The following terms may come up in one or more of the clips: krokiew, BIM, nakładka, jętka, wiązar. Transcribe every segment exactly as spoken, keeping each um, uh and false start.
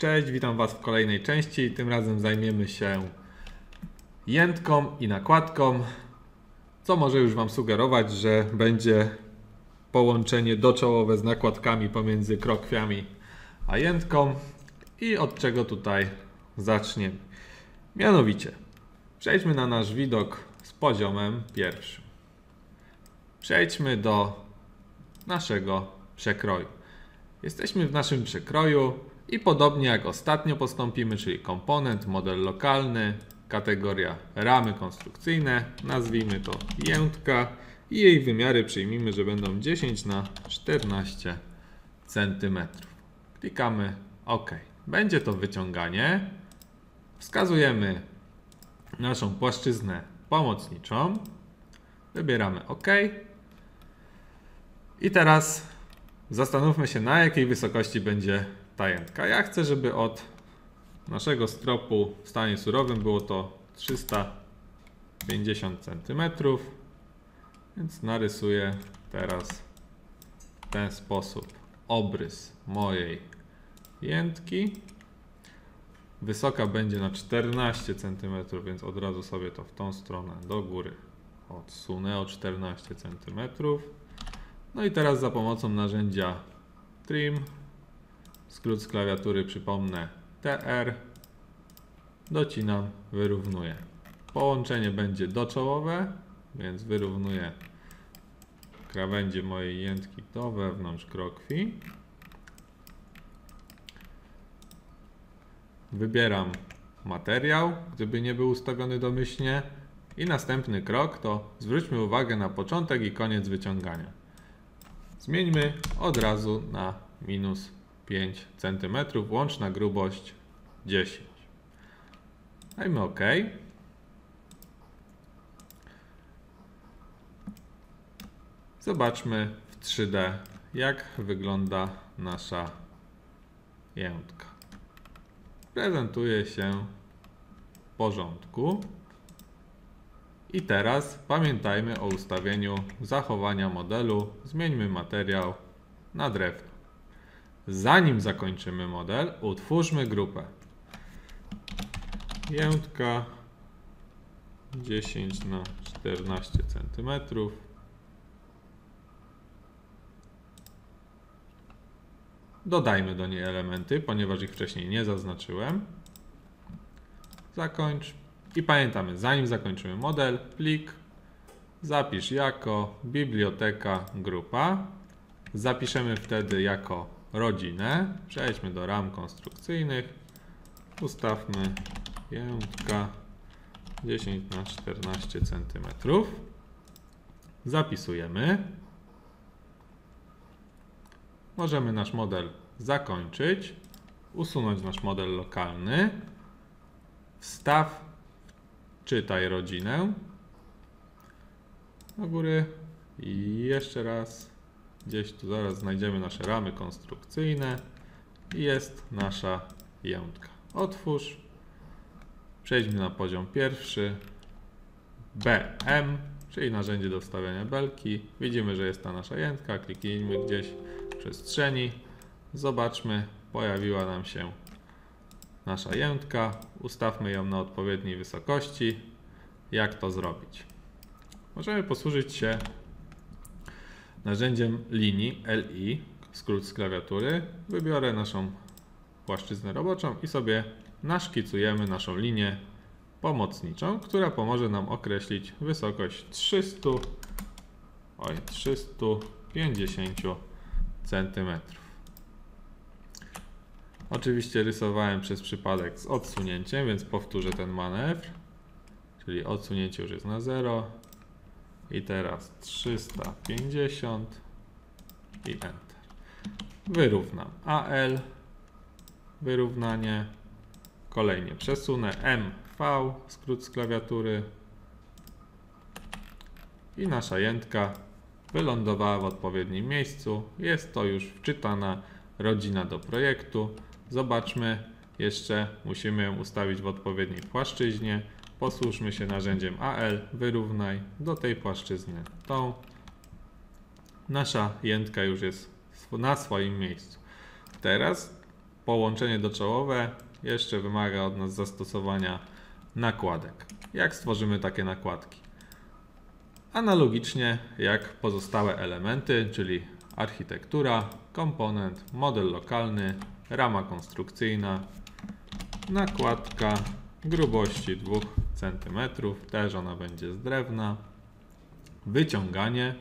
Cześć, witam Was w kolejnej części. Tym razem zajmiemy się jętką i nakładką, co może już Wam sugerować, że będzie połączenie doczołowe z nakładkami pomiędzy krokwiami a jętką i od czego tutaj zaczniemy. Mianowicie, przejdźmy na nasz widok z poziomem pierwszym. Przejdźmy do naszego przekroju. Jesteśmy w naszym przekroju i podobnie jak ostatnio postąpimy, czyli komponent, model lokalny, kategoria ramy konstrukcyjne, nazwijmy to jętka i jej wymiary przyjmijmy, że będą dziesięć na czternaście centymetrów. Klikamy OK. Będzie to wyciąganie. Wskazujemy naszą płaszczyznę pomocniczą. Wybieramy OK. I teraz zastanówmy się, na jakiej wysokości będzie ta jętka. Ja chcę, żeby od naszego stropu w stanie surowym było to trzysta pięćdziesiąt centymetrów. Więc narysuję teraz w ten sposób obrys mojej jętki. Wysoka będzie na czternaście centymetrów, więc od razu sobie to w tą stronę do góry odsunę o czternaście centymetrów. No i teraz za pomocą narzędzia trim, skrót z klawiatury przypomnę T R, docinam, wyrównuję. Połączenie będzie doczołowe, więc wyrównuję krawędzie mojej jętki do wewnątrz krokwi. Wybieram materiał, gdyby nie był ustawiony domyślnie. I następny krok to zwróćmy uwagę na początek i koniec wyciągania. Zmieńmy od razu na minus pięć centymetrów, łączna grubość dziesięć. Dajmy OK. Zobaczmy w trzy D, jak wygląda nasza jętka. Prezentuje się w porządku. I teraz pamiętajmy o ustawieniu zachowania modelu. Zmieńmy materiał na drewno. Zanim zakończymy model, utwórzmy grupę. Jętka dziesięć na czternaście centymetrów. Dodajmy do niej elementy, ponieważ ich wcześniej nie zaznaczyłem. Zakończ. I pamiętamy, zanim zakończymy model, plik, zapisz jako biblioteka grupa. Zapiszemy wtedy jako rodzinę. Przejdźmy do ram konstrukcyjnych. Ustawmy jętka dziesięć na czternaście centymetrów. Zapisujemy. Możemy nasz model zakończyć. Usunąć nasz model lokalny. Wstaw czytaj rodzinę do góry i jeszcze raz gdzieś tu zaraz znajdziemy nasze ramy konstrukcyjne i jest nasza jętka. Otwórz, przejdźmy na poziom pierwszy B M, czyli narzędzie do wstawiania belki. Widzimy, że jest ta nasza jętka, kliknijmy gdzieś w przestrzeni, zobaczmy, pojawiła nam się nasza jętka, ustawmy ją na odpowiedniej wysokości. Jak to zrobić? Możemy posłużyć się narzędziem linii L I, skrót z klawiatury. Wybiorę naszą płaszczyznę roboczą i sobie naszkicujemy naszą linię pomocniczą, która pomoże nam określić wysokość trzysta, oj, trzysta pięćdziesiąt centymetrów. Oczywiście rysowałem przez przypadek z odsunięciem, więc powtórzę ten manewr. Czyli odsunięcie już jest na zero. I teraz trzysta pięćdziesiąt i Enter. Wyrównam A L. Wyrównanie. Kolejnie przesunę M V, skrót z klawiatury. I nasza jętka wylądowała w odpowiednim miejscu. Jest to już wczytana rodzina do projektu. Zobaczmy, jeszcze musimy ją ustawić w odpowiedniej płaszczyźnie. Posłużmy się narzędziem A L, wyrównaj do tej płaszczyzny tą. Nasza jętka już jest na swoim miejscu. Teraz połączenie doczołowe jeszcze wymaga od nas zastosowania nakładek. Jak stworzymy takie nakładki? Analogicznie jak pozostałe elementy, czyli architektura, komponent, model lokalny, rama konstrukcyjna, nakładka grubości dwa centymetry, też ona będzie z drewna, wyciąganie.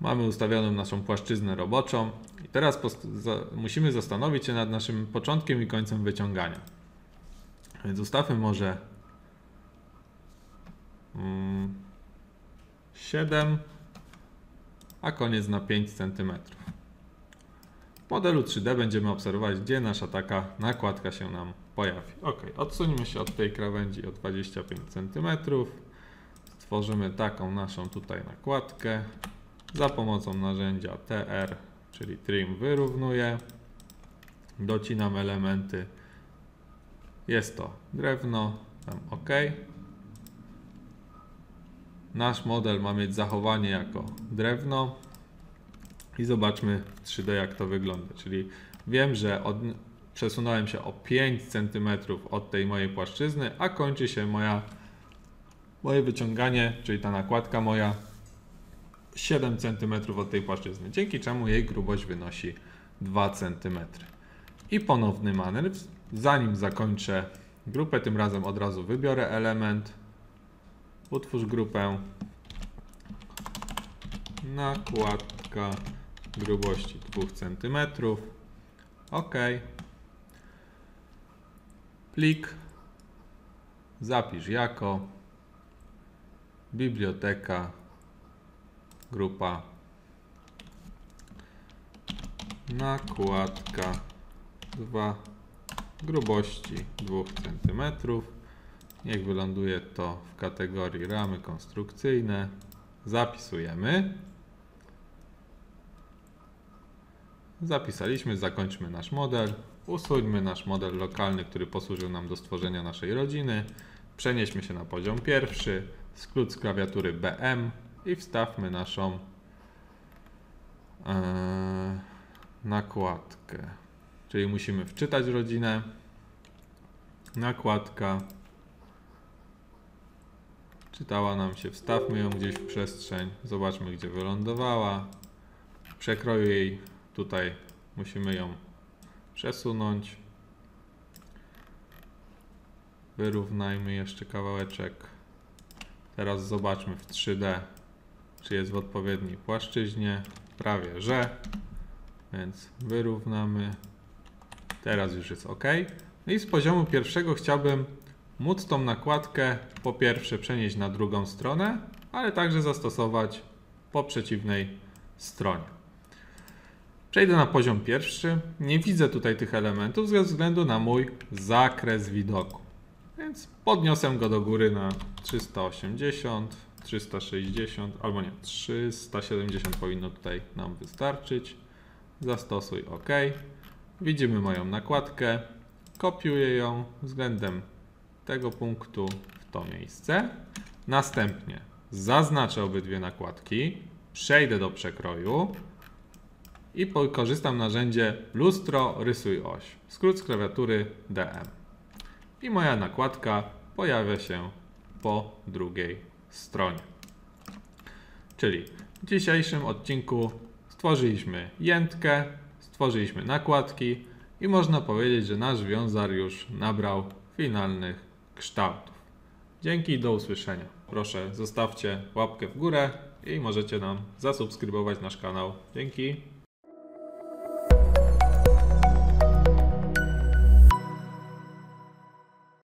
Mamy ustawioną naszą płaszczyznę roboczą i teraz za musimy zastanowić się nad naszym początkiem i końcem wyciągania. Więc ustawmy może mm, siedem, a koniec na pięć centymetrów. W modelu trzy D będziemy obserwować, gdzie nasza taka nakładka się nam pojawi. Ok, odsuńmy się od tej krawędzi o dwadzieścia pięć centymetrów. Stworzymy taką naszą tutaj nakładkę. Za pomocą narzędzia T R, czyli Trim, wyrównuję. Docinam elementy. Jest to drewno. Tam ok. Nasz model ma mieć zachowanie jako drewno. I zobaczmy w trzy D, jak to wygląda. Czyli wiem, że od... przesunąłem się o pięć centymetrów od tej mojej płaszczyzny, a kończy się moja... moje wyciąganie, czyli ta nakładka moja, siedem centymetrów od tej płaszczyzny, dzięki czemu jej grubość wynosi dwa centymetry. I ponowny manewr. Zanim zakończę grupę, tym razem od razu wybiorę element, utwórz grupę, nakładka grubości dwa centymetry, ok, plik, zapisz jako, biblioteka, grupa, nakładka dwa, grubości dwa centymetrów. Niech wyląduje to w kategorii ramy konstrukcyjne. Zapisujemy. Zapisaliśmy, zakończmy nasz model. Usuńmy nasz model lokalny, który posłużył nam do stworzenia naszej rodziny. Przenieśmy się na poziom pierwszy. Skrót z klawiatury B M. I wstawmy naszą yy, nakładkę, czyli musimy wczytać rodzinę, nakładka, czytała nam się, wstawmy ją gdzieś w przestrzeń, zobaczmy, gdzie wylądowała, przekroju jej, tutaj musimy ją przesunąć, wyrównajmy jeszcze kawałeczek, teraz zobaczmy w trzy D, czy jest w odpowiedniej płaszczyźnie, prawie że, więc wyrównamy, teraz już jest ok. No i z poziomu pierwszego chciałbym móc tą nakładkę po pierwsze przenieść na drugą stronę, ale także zastosować po przeciwnej stronie. Przejdę na poziom pierwszy, nie widzę tutaj tych elementów ze względu na mój zakres widoku, więc podniosę go do góry na trzysta osiemdziesiąt. trzysta sześćdziesiąt, albo nie, trzysta siedemdziesiąt powinno tutaj nam wystarczyć. Zastosuj OK. Widzimy moją nakładkę. Kopiuję ją względem tego punktu w to miejsce. Następnie zaznaczę obydwie nakładki. Przejdę do przekroju i wykorzystam narzędzie lustro rysuj oś. Skrót z klawiatury D M. I moja nakładka pojawia się po drugiej stronie. Czyli w dzisiejszym odcinku stworzyliśmy jętkę, stworzyliśmy nakładki i można powiedzieć, że nasz wiązar już nabrał finalnych kształtów. Dzięki i do usłyszenia. Proszę, zostawcie łapkę w górę i możecie nam zasubskrybować nasz kanał. Dzięki.